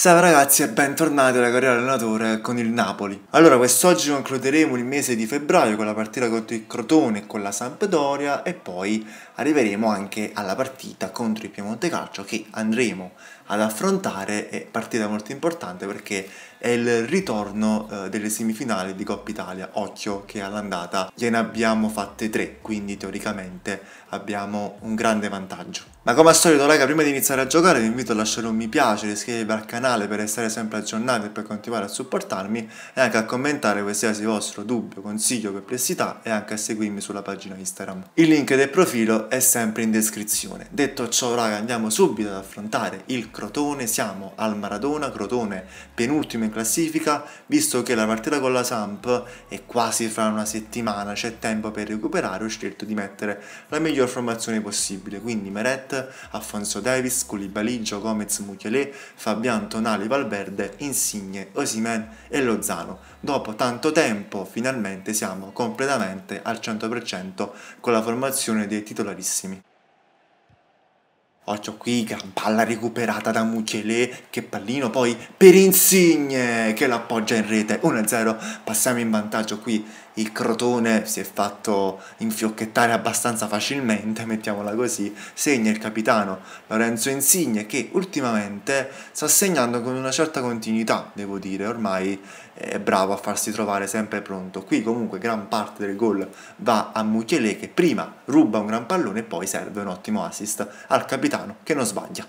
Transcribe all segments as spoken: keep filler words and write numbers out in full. Salve ragazzi e bentornati alla carriera allenatore con il Napoli. Allora, quest'oggi concluderemo il mese di febbraio con la partita contro il Crotone e con la Sampdoria e poi arriveremo anche alla partita contro il Piemonte Calcio che andremo ad affrontare. È partita molto importante perché è il ritorno eh, delle semifinali di Coppa Italia. Occhio che all'andata gliene abbiamo fatte tre, quindi teoricamente abbiamo un grande vantaggio. Ma come al solito raga, prima di iniziare a giocare vi invito a lasciare un mi piace, iscrivervi al canale per restare sempre aggiornati e per continuare a supportarmi, e anche a commentare qualsiasi vostro dubbio, consiglio, perplessità, e anche a seguirmi sulla pagina Instagram. Il link del profilo è sempre in descrizione. Detto ciò raga, andiamo subito ad affrontare il Crotone. Siamo al Maradona, Crotone penultimo in classifica, visto che la partita con la Samp è quasi fra una settimana, c'è tempo per recuperare. Ho scelto di mettere la miglior formazione possibile, quindi Meret, Alphonso Davies, Koulibaly, Gomez, Muchielé, Fabian, Tonali, Valverde, Insigne, Osimè e Lozano. Dopo tanto tempo finalmente siamo completamente al cento per cento con la formazione dei titolarissimi. Occhio qui, gran palla recuperata da Muchielé, che pallino poi per Insigne che l'appoggia in rete. Uno a zero, passiamo in vantaggio qui. Il Crotone si è fatto infiocchettare abbastanza facilmente, mettiamola così. Segna il capitano Lorenzo Insigne, che ultimamente sta segnando con una certa continuità, devo dire, ormai è bravo a farsi trovare sempre pronto. Qui comunque gran parte del gol va a Muchielé, che prima ruba un gran pallone e poi serve un ottimo assist al capitano che non sbaglia.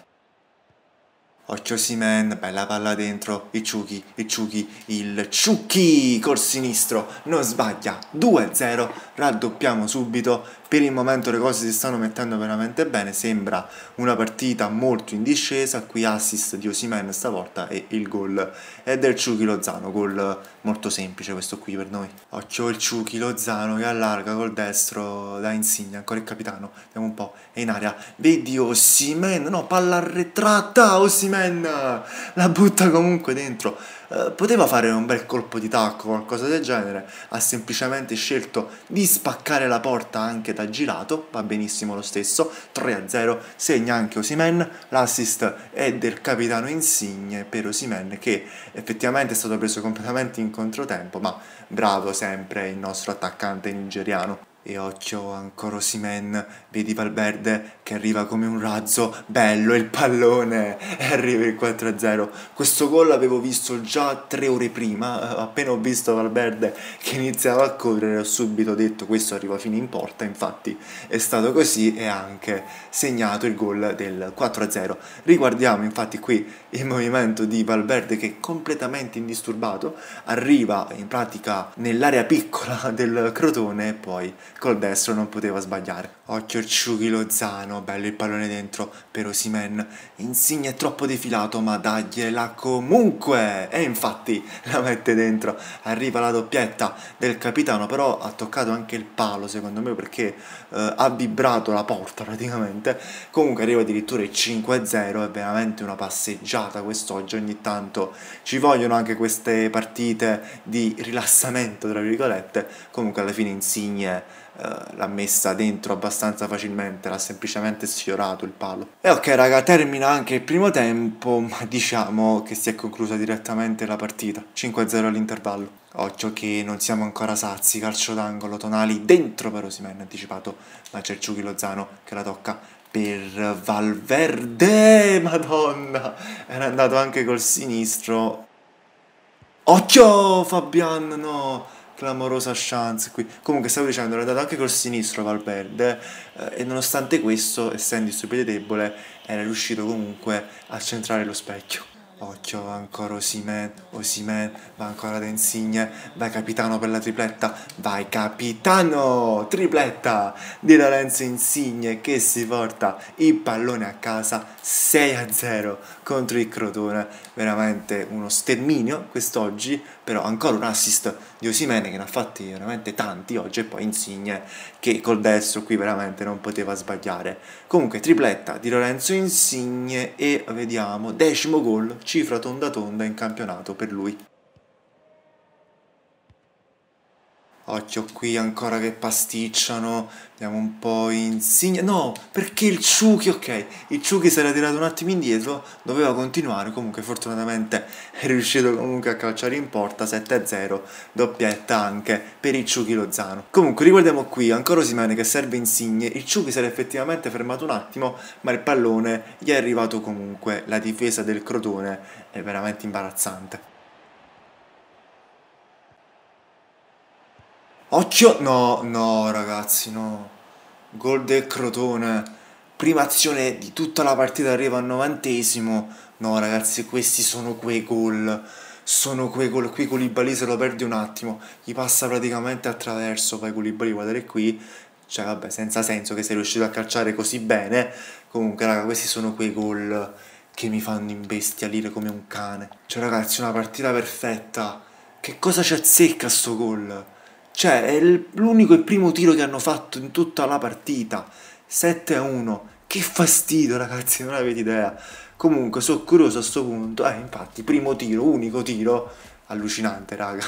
Occhio Simen, bella palla dentro, il Chucky, il Chucky, il Chucky col sinistro, non sbaglia, due a zero, raddoppiamo subito. Per il momento le cose si stanno mettendo veramente bene, sembra una partita molto in discesa. Qui assist di Osimè stavolta e il gol è del Chucky Lozano, gol molto semplice questo qui per noi. Occhio il Chucky Lozano che allarga col destro da Insigne, ancora il capitano, vediamo un po', è in area, vedi Osimè, no, palla arretrata, Osimè la butta comunque dentro. Uh, poteva fare un bel colpo di tacco, qualcosa del genere, ha semplicemente scelto di spaccare la porta anche da girato, va benissimo lo stesso. Tre a zero, segna anche Osimè, l'assist è del capitano Insigne per Osimè, che effettivamente è stato preso completamente in controtempo, ma bravo sempre il nostro attaccante nigeriano. E occhio ancora Osimè, vedi Valverde che arriva come un razzo, bello il pallone, e arriva il quattro a zero. Questo gol l'avevo visto già tre ore prima, appena ho visto Valverde che iniziava a correre ho subito detto questo arriva fino in porta, infatti è stato così e ha anche segnato il gol del quattro a zero. Riguardiamo infatti qui il movimento di Valverde che è completamente indisturbato, arriva in pratica nell'area piccola del Crotone e poi col destro non poteva sbagliare. Occhio Chucky Lozano, bello il pallone dentro per Osimè, Insigne è troppo defilato ma dagliela comunque, e infatti la mette dentro. Arriva la doppietta del capitano, però ha toccato anche il palo secondo me perché eh, ha vibrato la porta praticamente. Comunque arriva addirittura il cinque a zero, è veramente una passeggiata quest'oggi. Ogni tanto ci vogliono anche queste partite di rilassamento tra virgolette. Comunque alla fine Insigne l'ha messa dentro abbastanza facilmente, l'ha semplicemente sfiorato il palo. E ok raga, termina anche il primo tempo, ma diciamo che si è conclusa direttamente la partita, cinque a zero all'intervallo. Occhio che non siamo ancora sazi, calcio d'angolo, Tonali dentro per Osimè anticipato, ma c'è il Chucky Lozano che la tocca per Valverde, madonna, era andato anche col sinistro. Occhio Fabian, no, clamorosa chance qui. Comunque stavo dicendo, l'ha dato anche col sinistro Valverde eh, e nonostante questo, essendo il suo piede debole, era riuscito comunque a centrare lo specchio. Occhio ancora Osimè, Osimè va ancora da Insigne, vai capitano per la tripletta, vai capitano, tripletta di Lorenzo Insigne che si porta il pallone a casa. Sei a zero contro il Crotone, veramente uno sterminio quest'oggi, però ancora un assist di Osimè che ne ha fatti veramente tanti oggi, e poi Insigne che col destro qui veramente non poteva sbagliare. Comunque tripletta di Lorenzo Insigne e vediamo decimo gol, cifra tonda tonda in campionato per lui. Occhio qui ancora che pasticciano. Andiamo un po' Insigne. No, perché il Chucky, ok. Il Chucky si era tirato un attimo indietro, doveva continuare, comunque fortunatamente è riuscito comunque a calciare in porta. Sette a zero, doppietta anche per il Chucky Lozano. Comunque riguardiamo qui, ancora Osimè che serve Insigne. Il Chucky si era effettivamente fermato un attimo, ma il pallone gli è arrivato comunque. La difesa del Crotone è veramente imbarazzante. Occhio, no, no ragazzi, no, gol del Crotone, prima azione di tutta la partita, arriva al novantesimo, no ragazzi, questi sono quei gol, sono quei gol, qui Koulibaly se lo perde un attimo, gli passa praticamente attraverso, poi Koulibaly, guardare qui, cioè vabbè, senza senso che sei riuscito a calciare così bene, comunque raga, questi sono quei gol che mi fanno imbestialire come un cane, cioè ragazzi, una partita perfetta, che cosa ci azzecca sto gol? Cioè, è l'unico e primo tiro che hanno fatto in tutta la partita. sette a uno. Che fastidio, ragazzi, non avete idea. Comunque, sono curioso a sto punto. Eh, infatti, primo tiro, unico tiro. Allucinante, raga.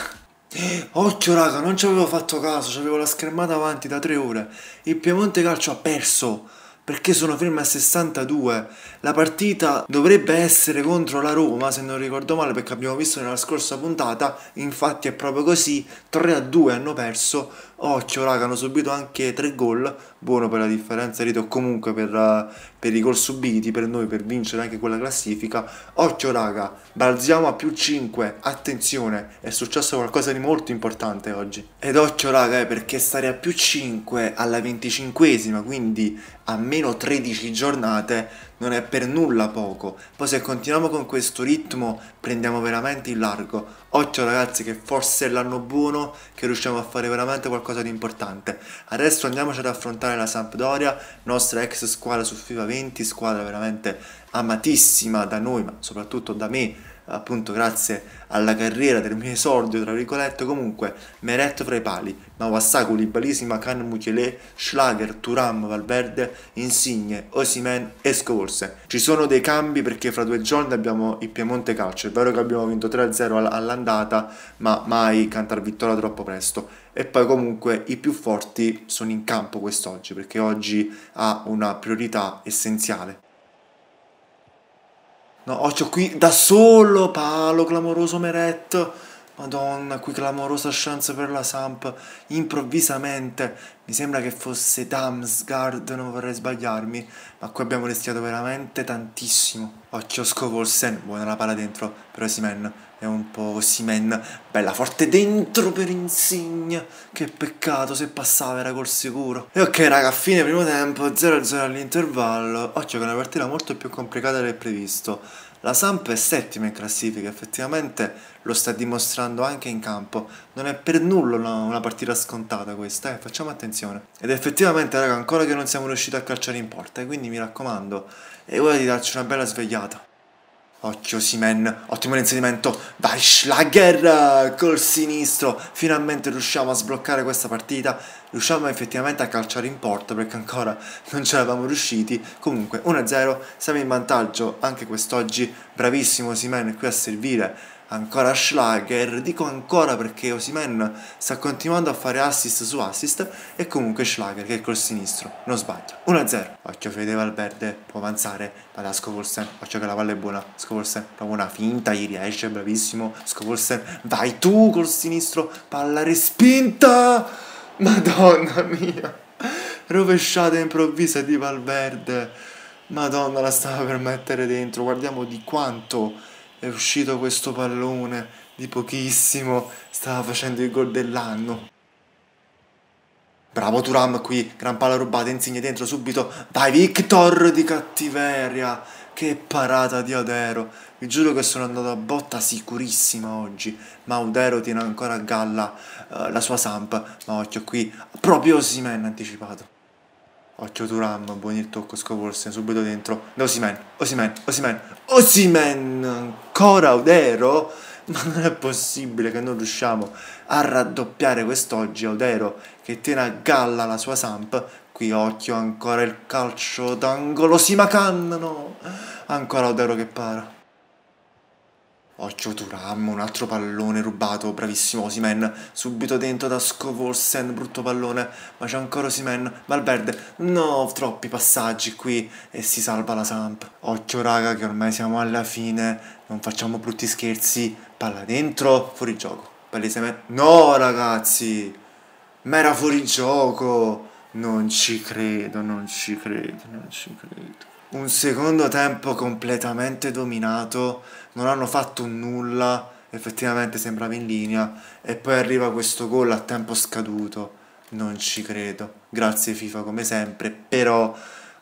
Occhio, raga, non ci avevo fatto caso. C'avevo la schermata avanti da tre ore. Il Piemonte Calcio ha perso, perché sono fermi a sessantadue. La partita dovrebbe essere contro la Roma, se non ricordo male, perché abbiamo visto nella scorsa puntata, infatti è proprio così, tre a due hanno perso. Occhio raga, hanno subito anche tre gol, buono per la differenza rete o comunque per, per i gol subiti, per noi, per vincere anche quella classifica. Occhio raga, balziamo a più cinque, attenzione, è successo qualcosa di molto importante oggi. Ed occhio raga, eh, perché stare a più cinque alla venticinquesima, quindi a meno tredici giornate, non è per nulla poco. Poi se continuiamo con questo ritmo prendiamo veramente il largo. Occhio ragazzi che forse è l'anno buono, che riusciamo a fare veramente qualcosa di importante. Adesso andiamoci ad affrontare la Sampdoria, nostra ex squadra su FIFA venti, squadra veramente amatissima da noi, ma soprattutto da me, appunto grazie alla carriera del mio esordio tra virgolette. Comunque Meretto fra i pali, Mawassa, Koulibaly, Makan, Muchielé, Schlager, Turam, Valverde, Insigne, Osimè e Scorse. Ci sono dei cambi perché fra due giorni abbiamo il Piemonte Calcio. È vero che abbiamo vinto tre a zero all'andata, ma mai cantar vittoria troppo presto. E poi comunque i più forti sono in campo quest'oggi, perché oggi ha una priorità essenziale. No, occhio qui, da solo, palo, clamoroso Meret, madonna, qui clamorosa chance per la Samp, improvvisamente, mi sembra che fosse Damsgaard, non vorrei sbagliarmi, ma qui abbiamo rischiato veramente tantissimo. Occhio Scovolsen, buona la palla dentro per Osimè, è un po' Osimè, bella forte dentro per Insigne, che peccato, se passava era col sicuro. E ok raga, a fine primo tempo, zero a zero all'intervallo. Occhio che è una partita molto più complicata del previsto. La Samp è settima in classifica, effettivamente lo sta dimostrando anche in campo. Non è per nulla una, una partita scontata questa, eh, facciamo attenzione. Ed effettivamente raga, ancora che non siamo riusciti a calciare in porta, eh, quindi mi raccomando, è ora di darci una bella svegliata. Occhio Simen, ottimo inserimento, vai Schlager col sinistro, finalmente riusciamo a sbloccare questa partita, riusciamo effettivamente a calciare in porta perché ancora non ce l'avevamo riusciti. Comunque uno a zero, siamo in vantaggio anche quest'oggi, bravissimo Simen qui a servire, ancora Schlager, dico ancora perché Osimè sta continuando a fare assist su assist, e comunque Schlager che col sinistro non sbaglia. uno a zero. Occhio Fede Valverde, può avanzare, va da Scovolsen, occhio che la palla è buona, Scovolsen prova una finta, gli riesce, bravissimo Scovolsen, vai tu col sinistro, palla respinta, madonna mia, rovesciata improvvisa di Valverde, madonna la stava per mettere dentro, guardiamo di quanto è uscito questo pallone, di pochissimo, stava facendo il gol dell'anno. Bravo Turam qui, gran palla rubata, Insigne dentro subito, vai Victor di cattiveria, che parata di Audero, vi giuro che sono andato a botta sicurissima oggi, ma Audero tiene ancora a galla uh, la sua Samp, ma occhio qui, proprio Osimè anticipato. Occhio Turam, buon il tocco, Scovolsen subito dentro, da Osimè, Osimè, Osimè, Osimè, ancora Audero, ma non è possibile che non riusciamo a raddoppiare quest'oggi. Audero che tiene a galla la sua Samp, qui occhio ancora il calcio d'angolo, Simacan, no, ancora Audero che para. Occhio Turam, un altro pallone rubato, bravissimo Osimè, subito dentro da Scovolsen, brutto pallone, ma c'è ancora Osimè, Valverde, no, troppi passaggi qui e si salva la Samp. Occhio raga che ormai siamo alla fine, non facciamo brutti scherzi, palla dentro, fuori gioco, palesemente, no ragazzi, ma era fuori gioco, non ci credo, non ci credo, non ci credo. Un secondo tempo completamente dominato, non hanno fatto nulla, effettivamente sembrava in linea e poi arriva questo gol a tempo scaduto, non ci credo, grazie FIFA come sempre, però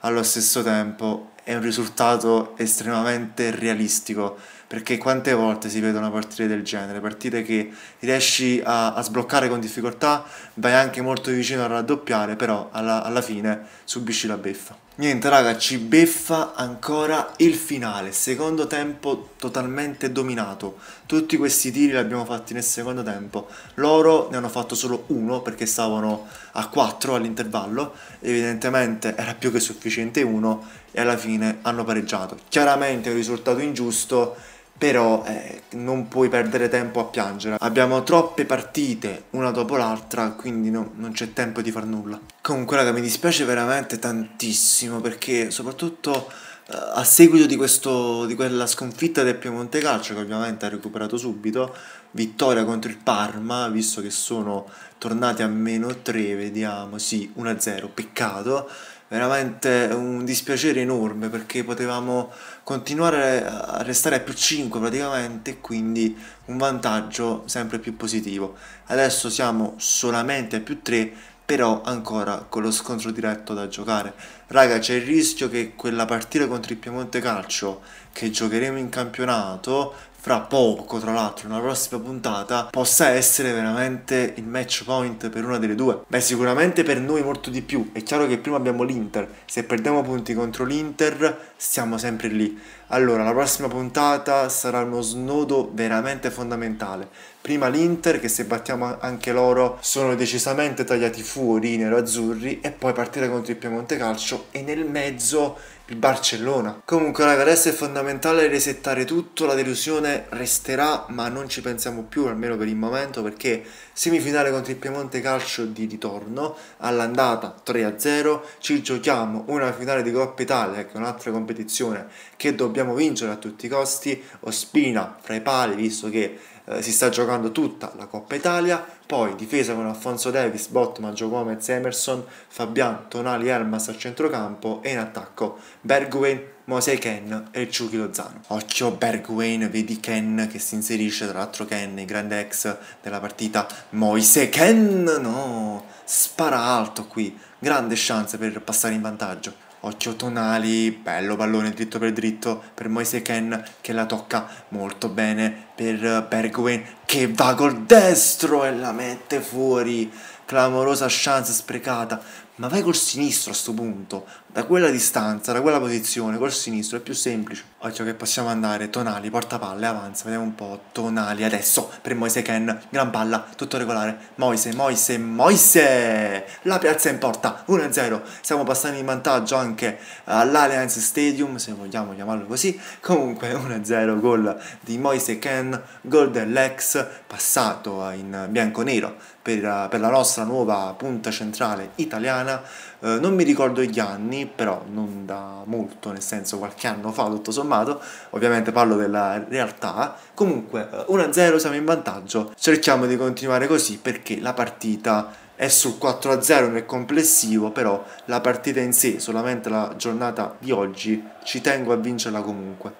allo stesso tempo è un risultato estremamente realistico, perché quante volte si vedono partite del genere, partite che riesci a, a sbloccare con difficoltà, vai anche molto vicino a raddoppiare, però alla, alla fine subisci la beffa. Niente raga, ci beffa ancora il finale, secondo tempo totalmente dominato, tutti questi tiri li abbiamo fatti nel secondo tempo, loro ne hanno fatto solo uno perché stavano a quattro all'intervallo, evidentemente era più che sufficiente uno e alla fine hanno pareggiato, chiaramente è un risultato ingiusto. Però eh, non puoi perdere tempo a piangere. Abbiamo troppe partite una dopo l'altra, quindi no, non c'è tempo di far nulla. Comunque raga, mi dispiace veramente tantissimo, perché soprattutto eh, a seguito di, questo, di quella sconfitta del Piemonte Calcio, che ovviamente ha recuperato subito, vittoria contro il Parma, visto che sono tornati a meno tre, vediamo, sì, uno a zero, peccato. Veramente un dispiacere enorme, perché potevamo continuare a restare a più cinque praticamente, quindi un vantaggio sempre più positivo. Adesso siamo solamente a più tre, però ancora con lo scontro diretto da giocare. Raga, c'è il rischio che quella partita contro il Piemonte Calcio, che giocheremo in campionato fra poco, tra l'altro nella prossima puntata, possa essere veramente il match point per una delle due. Beh, sicuramente per noi molto di più. È chiaro che prima abbiamo l'Inter, se perdiamo punti contro l'Inter siamo sempre lì. Allora la prossima puntata sarà uno snodo veramente fondamentale. Prima l'Inter, che se battiamo anche loro sono decisamente tagliati fuori i neroazzurri, e poi partire contro il Piemonte Calcio e nel mezzo il Barcellona. Comunque raga, adesso è fondamentale resettare tutto, la delusione resterà ma non ci pensiamo più, almeno per il momento, perché semifinale contro il Piemonte Calcio di ritorno, all'andata tre a zero, ci giochiamo una finale di Coppa Italia, che è un'altra competizione che dobbiamo vincere a tutti i costi, Ospina fra i pali, visto che eh, si sta giocando tutta la Coppa Italia. Poi difesa con Alphonso Davies, Botman, Gomez, Emerson, Fabian, Tonali, Elmas a centrocampo, e in attacco Bergwijn, Moise Ken e Chucky Lozano. Occhio Bergwijn, vedi Ken che si inserisce, tra l'altro Ken, il grande ex della partita. Moise Ken, no, spara alto qui, grande chance per passare in vantaggio. Occhio Tonali, bello pallone dritto per dritto per Moise Ken, che la tocca molto bene per Bergwijn, che va col destro e la mette fuori. Clamorosa chance sprecata, ma vai col sinistro a sto punto, da quella distanza, da quella posizione, col sinistro è più semplice. Occhio che possiamo andare, Tonali, portapalle, avanza, vediamo un po', Tonali adesso, per Moise Ken, gran palla, tutto regolare, Moise, Moise, Moise, la piazza in porta, uno a zero, siamo passati in vantaggio anche all'Allianz Stadium, se vogliamo chiamarlo così, comunque uno a zero, gol di Moise Ken, gol dell'ex, passato in bianco-nero per, per la nostra nuova punta centrale italiana. Eh, non mi ricordo gli anni, però non da molto, nel senso qualche anno fa tutto sommato, ovviamente parlo della realtà. Comunque uno a zero, siamo in vantaggio, cerchiamo di continuare così, perché la partita è sul quattro a zero nel complessivo, però la partita in sé, solamente la giornata di oggi, ci tengo a vincerla comunque.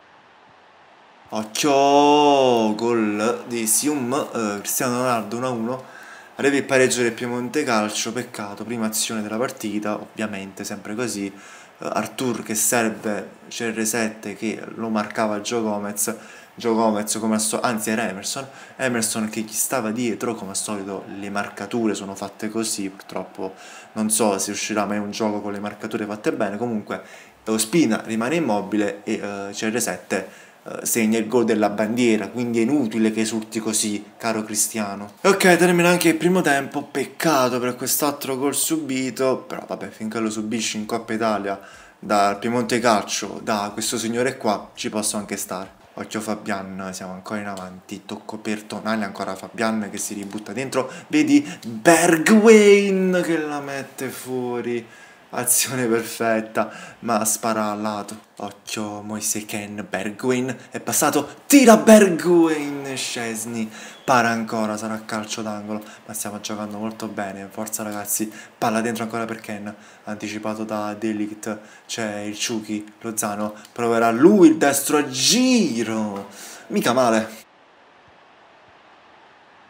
Occhio, gol di Sium, eh, Cristiano Ronaldo, uno a uno, arriva il pareggio del Piemonte Calcio, peccato, prima azione della partita, ovviamente sempre così, eh, Artur che serve C R sette che lo marcava Gio Gomez, Gio Gomez come al solito, anzi era Emerson, Emerson che gli stava dietro, come al solito le marcature sono fatte così, purtroppo non so se uscirà mai un gioco con le marcature fatte bene, comunque Ospina rimane immobile e eh, C R sette segna il gol della bandiera, quindi è inutile che esulti così, caro Cristiano. Ok, termina anche il primo tempo, peccato per quest'altro gol subito, però vabbè, finché lo subisci in Coppa Italia dal Piemonte Calcio, da questo signore qua, ci posso anche stare. occhio Fabian, siamo ancora in avanti, tocco per Tonali, ancora Fabian che si ributta dentro, vedi Bergwijn che la mette fuori, azione perfetta, ma spara al lato, occhio Moise Ken, Bergwijn è passato, tira Bergwijn, Szczęsny para ancora, sarà calcio d'angolo, ma stiamo giocando molto bene, forza ragazzi, palla dentro ancora per Ken, anticipato da Delict, c'è il Chucky Lozano, proverà lui il destro a giro, mica male.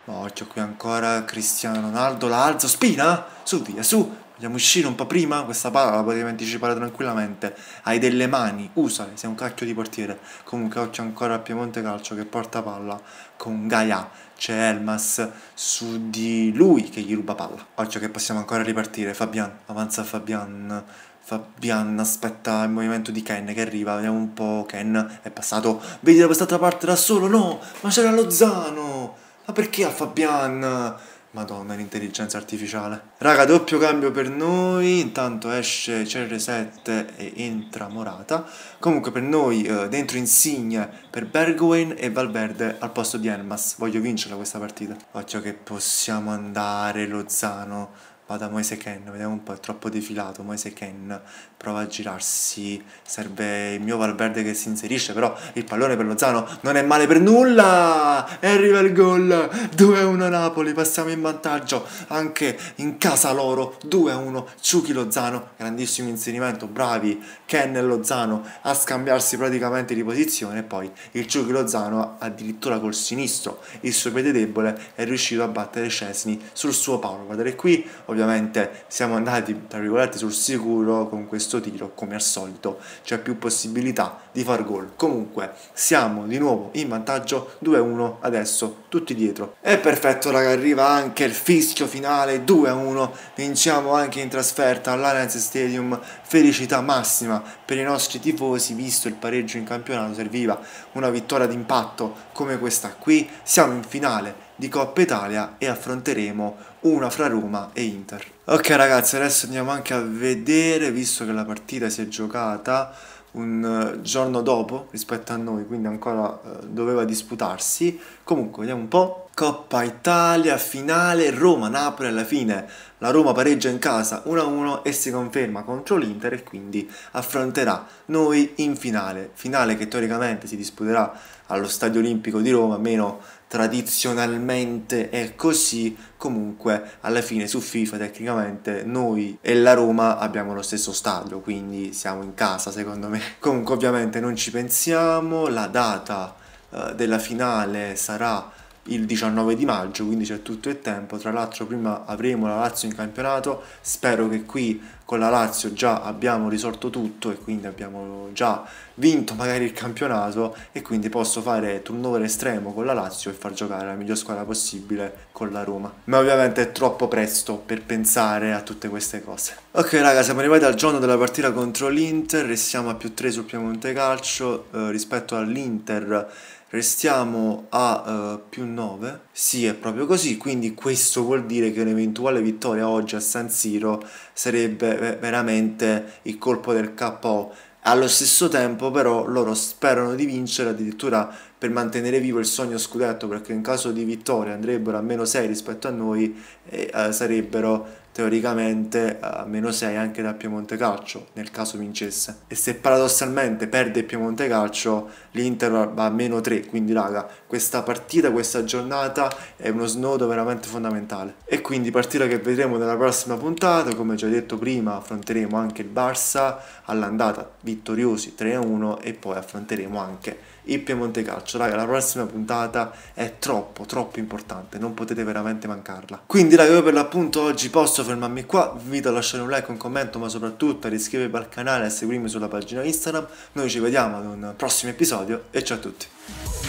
Occhio qui ancora Cristiano Ronaldo, la alza, Ospina, su via, su, vogliamo uscire un po' prima, questa palla la potevi anticipare tranquillamente, hai delle mani, usale, sei un cacchio di portiere, comunque occhio ancora a Piemonte Calcio che porta palla con Gaia, c'è Elmas su di lui che gli ruba palla, occhio che possiamo ancora ripartire, Fabian, avanza Fabian, Fabian aspetta il movimento di Ken che arriva, vediamo un po', Ken è passato, vedi da quest'altra parte da solo, no, ma c'era Lozano! Ma perché a Fabian? Madonna, l'intelligenza artificiale. Raga, doppio cambio per noi. Intanto esce C R sette e entra Morata. Comunque per noi eh, dentro Insigne per Bergwijn e Valverde al posto di Elmas. Voglio vincerla questa partita. Occhio che possiamo andare, Lozano. Vada Moise Ken, vediamo un po', è troppo defilato. Moise Ken prova a girarsi. Serve il mio Valverde che si inserisce, però il pallone per Lozano non è male per nulla. E arriva il gol, due a uno Napoli, passiamo in vantaggio anche in casa loro, due a uno Chucky Lozano, grandissimo inserimento, bravi Ken e Lozano a scambiarsi praticamente di posizione. E poi il Chucky Lozano addirittura col sinistro, il suo piede debole, è riuscito a battere Szczęsny sul suo palo. Guardate qui, ovviamente siamo andati tra virgolette sul sicuro con questo tiro, come al solito c'è più possibilità di far gol, comunque siamo di nuovo in vantaggio due a uno adesso, tutti dietro, è perfetto raga, arriva anche il fischio finale, due a uno vinciamo anche in trasferta all'Allianz Stadium, felicità massima per i nostri tifosi, visto il pareggio in campionato serviva una vittoria d'impatto come questa qui, siamo in finale di Coppa Italia e affronteremo una fra Roma e Inter. Ok ragazzi, adesso andiamo anche a vedere, visto che la partita si è giocata un giorno dopo rispetto a noi, quindi ancora eh, doveva disputarsi. Comunque vediamo un po', Coppa Italia finale, Roma-Napoli alla fine, la Roma pareggia in casa uno a uno e si conferma contro l'Inter e quindi affronterà noi in finale, finale che teoricamente si disputerà allo Stadio Olimpico di Roma, meno tradizionalmente è così, comunque alla fine su FIFA tecnicamente noi e la Roma abbiamo lo stesso stadio, quindi siamo in casa secondo me. Comunque ovviamente non ci pensiamo, la data eh, della finale sarà il diciannove di maggio, quindi c'è tutto il tempo, tra l'altro prima avremo la Lazio in campionato, spero che qui con la Lazio già abbiamo risolto tutto e quindi abbiamo già vinto magari il campionato e quindi posso fare turnover estremo con la Lazio e far giocare la miglior squadra possibile con la Roma, ma ovviamente è troppo presto per pensare a tutte queste cose. Ok raga, siamo arrivati al giorno della partita contro l'Inter e siamo a più tre sul Piemonte Calcio, eh, rispetto all'Inter restiamo a uh, più nove, sì è proprio così, quindi questo vuol dire che un'eventuale vittoria oggi a San Siro sarebbe veramente il colpo del K O. Allo stesso tempo però loro sperano di vincere addirittura per mantenere vivo il sogno scudetto, perché in caso di vittoria andrebbero a meno sei rispetto a noi e uh, sarebbero teoricamente a meno sei anche da Piemonte Calcio nel caso vincesse, e se paradossalmente perde Piemonte Calcio l'Inter va a meno tre, quindi raga questa partita, questa giornata è uno snodo veramente fondamentale e quindi partita che vedremo nella prossima puntata. Come già detto prima affronteremo anche il Barça all'andata vittoriosi tre a uno e poi affronteremo anche il Piemonte Calcio. Raga, la prossima puntata è troppo troppo importante, non potete veramente mancarla, quindi raga io per l'appunto oggi posso fermarmi qua, vi invito a lasciare un like, un commento, ma soprattutto a iscrivervi al canale e a seguirmi sulla pagina Instagram, noi ci vediamo ad un prossimo episodio e ciao a tutti.